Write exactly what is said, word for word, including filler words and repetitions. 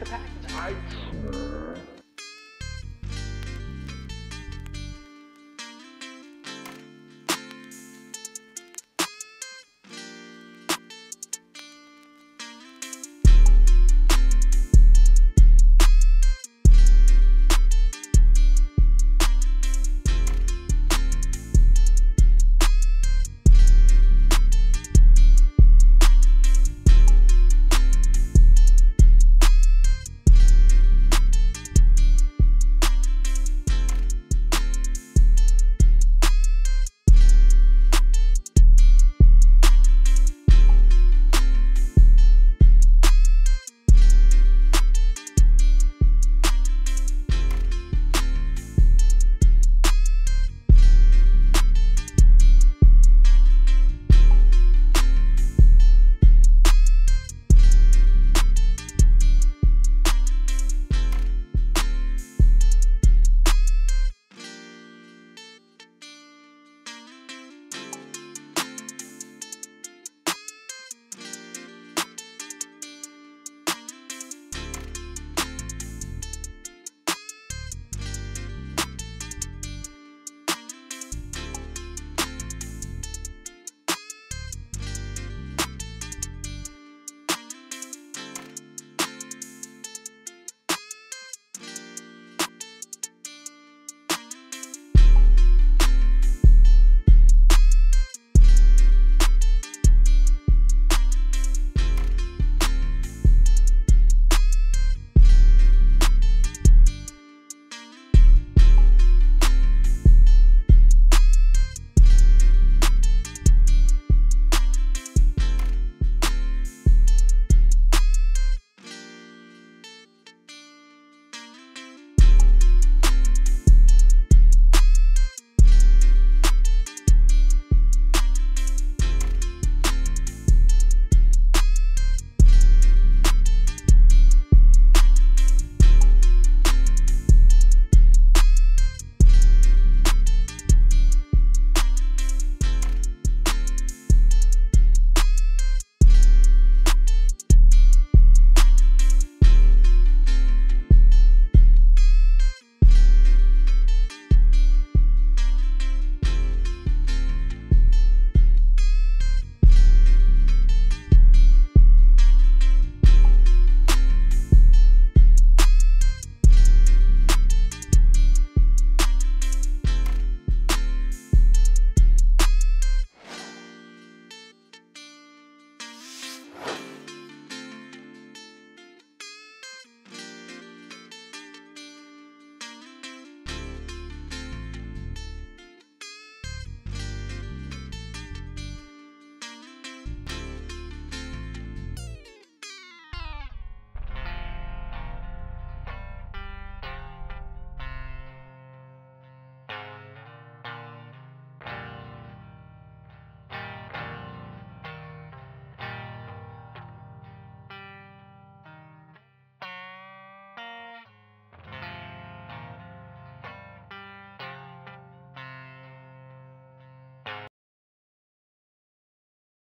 the package. I